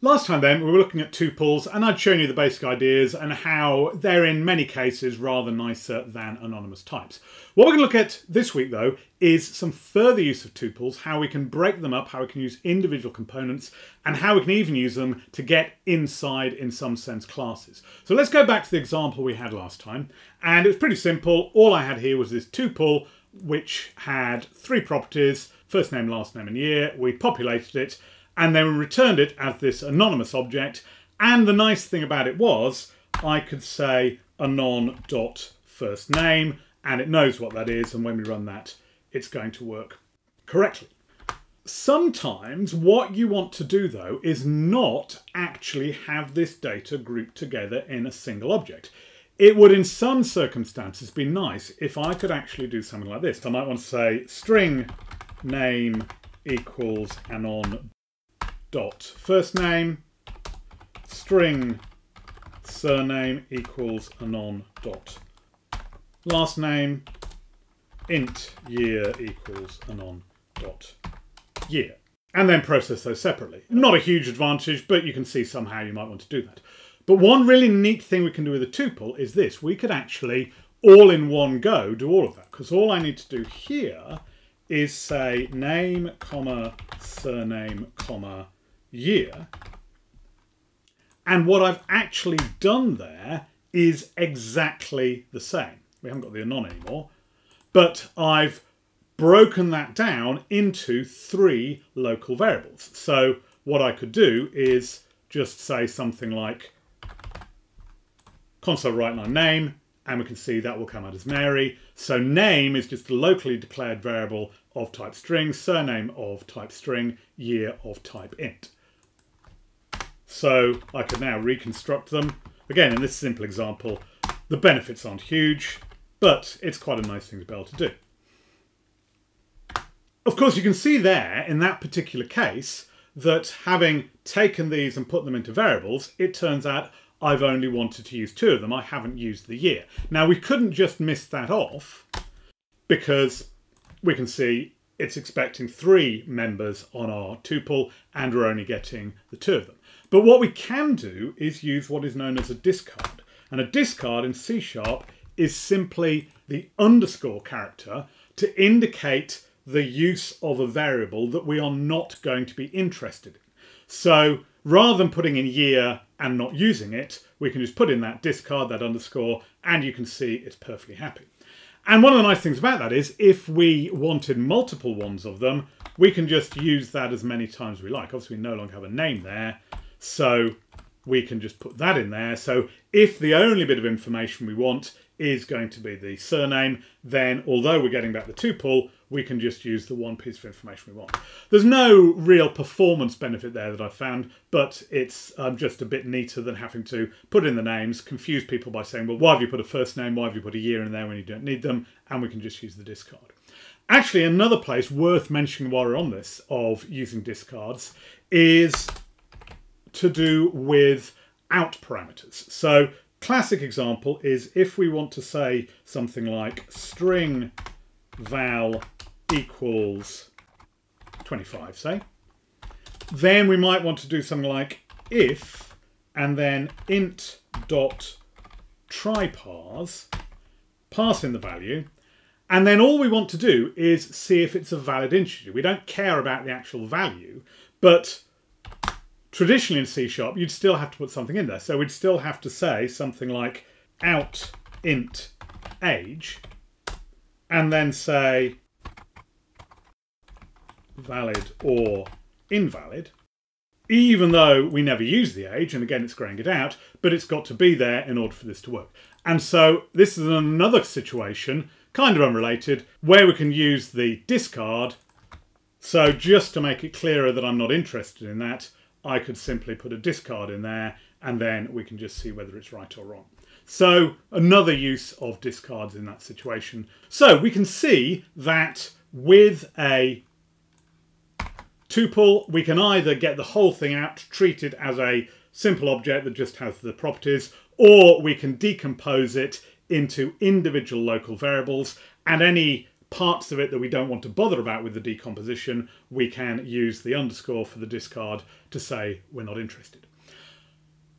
Last time then, we were looking at tuples, and I'd shown you the basic ideas and how they're in many cases rather nicer than anonymous types. What we're going to look at this week though is some further use of tuples, how we can break them up, how we can use individual components, and how we can even use them to get inside, in some sense, classes. So let's go back to the example we had last time, and it was pretty simple. All I had here was this tuple which had three properties, first name, last name, and year. We populated it, and then we returned it as this anonymous object. And the nice thing about it was I could say anon.firstname, and it knows what that is, and when we run that, it's going to work correctly. Sometimes what you want to do though is not actually have this data grouped together in a single object. It would in some circumstances be nice if I could actually do something like this. I might want to say string name equals anon dot first name, string surname equals anon dot last name, int year equals anon dot year, and then process those separately. Not a huge advantage, but you can see somehow you might want to do that. But one really neat thing we can do with a tuple is this: we could actually all in one go do all of that, because all I need to do here is say name comma surname comma year, and what I've actually done there is exactly the same. We haven't got the anon anymore, but I've broken that down into three local variables. So what I could do is just say something like console write line name, and we can see that will come out as Mary. So name is just a locally declared variable of type string, surname of type string, year of type int. So I can now reconstruct them. Again, in this simple example, the benefits aren't huge, but it's quite a nice thing to be able to do. Of course, you can see there in that particular case that having taken these and put them into variables, it turns out I've only wanted to use two of them. I haven't used the year. Now, we couldn't just miss that off, because we can see it's expecting three members on our tuple and we're only getting the two of them. But what we can do is use what is known as a discard. And a discard in C# is simply the underscore character to indicate the use of a variable that we are not going to be interested in. So rather than putting in year and not using it, we can just put in that discard, that underscore, and you can see it's perfectly happy. And one of the nice things about that is if we wanted multiple ones of them, we can just use that as many times as we like. Obviously, we no longer have a name there, so we can just put that in there. So if the only bit of information we want is going to be the surname, then although we're getting back the tuple, we can just use the one piece of information we want. There's no real performance benefit there that I found, but it's just a bit neater than having to put in the names, confuse people by saying, well, why have you put a first name? Why have you put a year in there when you don't need them? And we can just use the discard. Actually, another place worth mentioning while we're on this of using discards is to do with out parameters. So classic example is if we want to say something like string val equals 25, say, then we might want to do something like if and then int dot try pass in the value, and then all we want to do is see if it's a valid integer. We don't care about the actual value, but traditionally in C#, you'd still have to put something in there. So we'd still have to say something like out int age, and then say valid or invalid, even though we never use the age, and again, it's graying it out, but it's got to be there in order for this to work. And so this is another situation, kind of unrelated, where we can use the discard. So just to make it clearer that I'm not interested in that, I could simply put a discard in there, and then we can just see whether it's right or wrong. So another use of discards in that situation. So we can see that with a tuple, we can either get the whole thing out, treat it as a simple object that just has the properties, or we can decompose it into individual local variables, and any parts of it that we don't want to bother about with the decomposition, we can use the underscore for the discard to say we're not interested.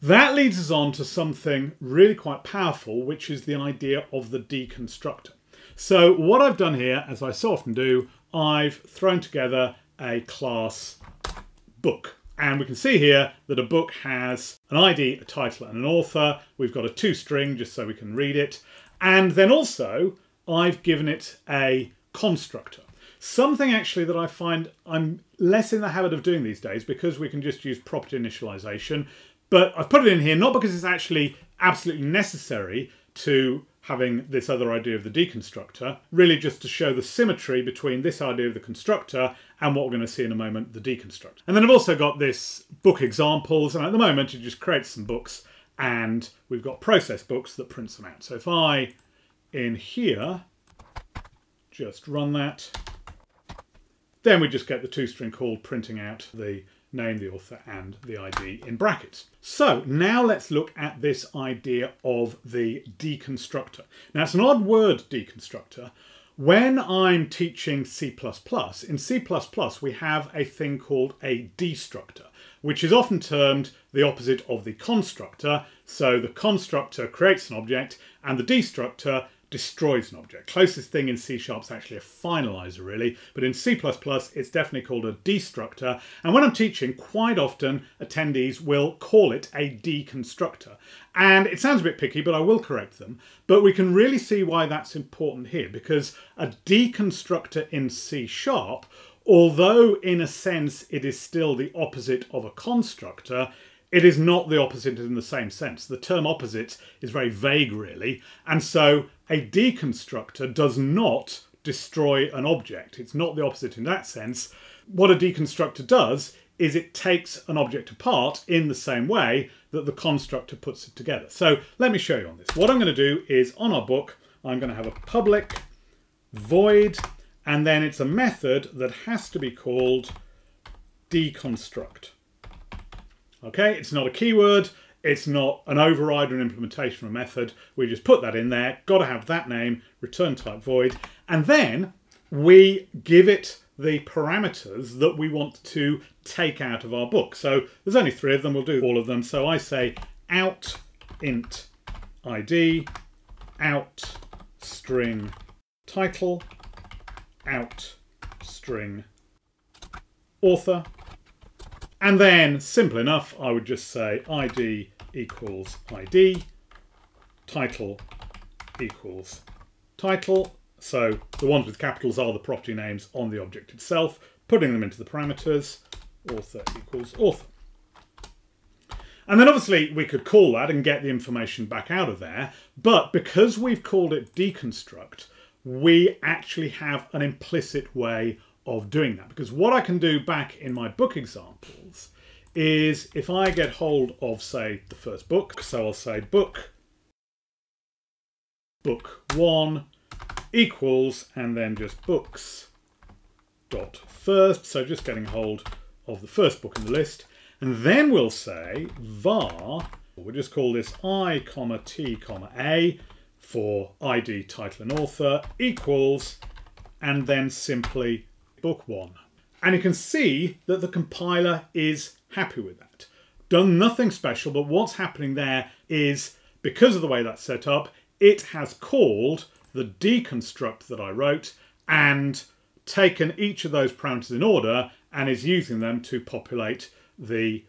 That leads us on to something really quite powerful, which is the idea of the deconstructor. So what I've done here, as I so often do, I've thrown together a class book. And we can see here that a book has an ID, a title, and an author. We've got a two-string just so we can read it. And then also, I've given it a constructor. Something actually that I find I'm less in the habit of doing these days because we can just use property initialization. But I've put it in here not because it's actually absolutely necessary to having this other idea of the deconstructor, really just to show the symmetry between this idea of the constructor and what we're going to see in a moment, the deconstructor. And then I've also got this book examples, and at the moment it just creates some books, and we've got process books that prints them out. So if I, in here, just run that, then we just get the two-string call printing out the name, the author, and the ID in brackets. So now let's look at this idea of the deconstructor. Now it's an odd word, deconstructor. When I'm teaching C++, in C++ we have a thing called a destructor, which is often termed the opposite of the constructor. So the constructor creates an object and the destructor destroys an object. Closest thing in C# is actually a finalizer, really, but in C++ it's definitely called a destructor, and when I'm teaching, quite often attendees will call it a deconstructor. And it sounds a bit picky, but I will correct them. But we can really see why that's important here, because a deconstructor in C#, although in a sense it is still the opposite of a constructor, it is not the opposite in the same sense. The term opposite is very vague, really. And so a deconstructor does not destroy an object. It's not the opposite in that sense. What a deconstructor does is it takes an object apart in the same way that the constructor puts it together. So let me show you on this. What I'm going to do is on our book, I'm going to have a public void, and then it's a method that has to be called deconstruct. Okay, it's not a keyword, it's not an override or an implementation of a method. We just put that in there, got to have that name, return type void, and then we give it the parameters that we want to take out of our book. So there's only three of them, we'll do all of them. So I say out int ID, out string title, out string author. And then, simple enough, I would just say ID equals ID, title equals title. So the ones with capitals are the property names on the object itself, putting them into the parameters, author equals author. And then obviously we could call that and get the information back out of there, but because we've called it deconstruct, we actually have an implicit way of doing that, because what I can do back in my book examples is if I get hold of, say, the first book, so I'll say book one equals, and then just books dot first, so just getting hold of the first book in the list, and then we'll say var, we'll just call this i, t, a for ID, title, and author equals, and then simply book one. And you can see that the compiler is happy with that. Done nothing special, but what's happening there is, because of the way that's set up, it has called the deconstruct that I wrote and taken each of those parameters in order and is using them to populate the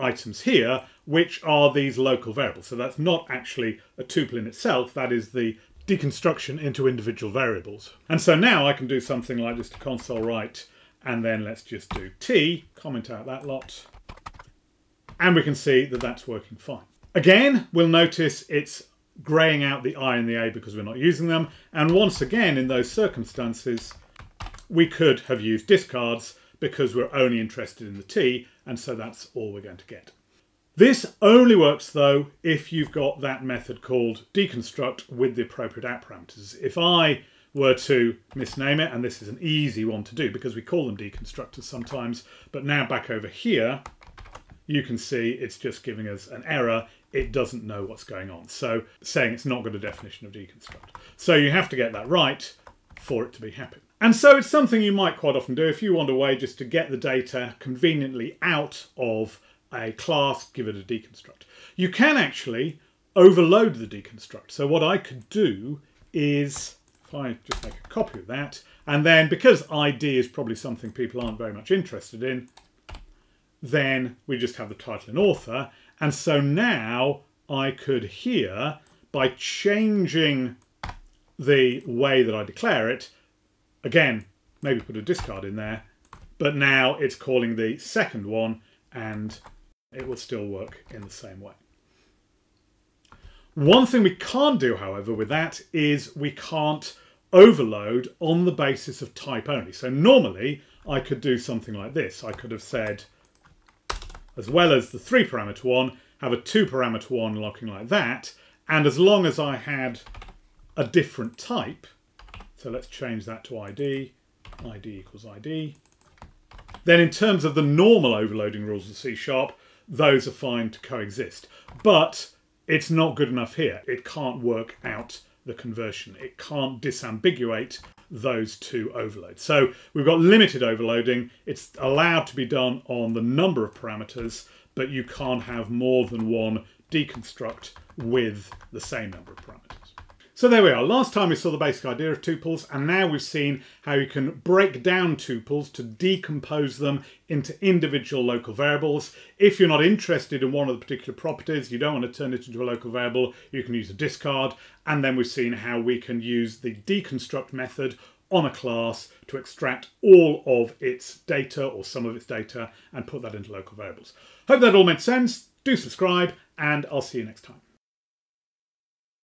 items here, which are these local variables. So that's not actually a tuple in itself, that is the deconstruction into individual variables. And so now I can do something like just a console write, and then let's just do T, comment out that lot, and we can see that that's working fine. Again, we'll notice it's graying out the I and the A because we're not using them. And once again, in those circumstances, we could have used discards because we're only interested in the T, and so that's all we're going to get. This only works, though, if you've got that method called deconstruct with the appropriate out parameters. If I were to misname it, and this is an easy one to do because we call them deconstructors sometimes, but now back over here, you can see it's just giving us an error. It doesn't know what's going on. So saying it's not got a definition of deconstruct. So you have to get that right. for it to be happening. And so it's something you might quite often do if you want a way just to get the data conveniently out of a class, give it a deconstruct. You can actually overload the deconstruct. So what I could do is, if I just make a copy of that, and then because ID is probably something people aren't very much interested in, then we just have the title and author. And so now I could here, by changing the way that I declare it, again, maybe put a discard in there, but now it's calling the second one and it will still work in the same way. One thing we can't do, however, with that is we can't overload on the basis of type only. So normally I could do something like this. I could have said, as well as the 3-parameter one, have a 2-parameter one looking like that. And as long as I had a different type, so let's change that to ID, ID equals ID. Then in terms of the normal overloading rules of C#, those are fine to coexist. But it's not good enough here. It can't work out the conversion. It can't disambiguate those two overloads. So we've got limited overloading. It's allowed to be done on the number of parameters, but you can't have more than one deconstruct with the same number of parameters. So there we are. Last time we saw the basic idea of tuples, and now we've seen how you can break down tuples to decompose them into individual local variables. If you're not interested in one of the particular properties, you don't want to turn it into a local variable, you can use a discard. And then we've seen how we can use the deconstruct method on a class to extract all of its data or some of its data and put that into local variables. Hope that all made sense. Do subscribe, and I'll see you next time.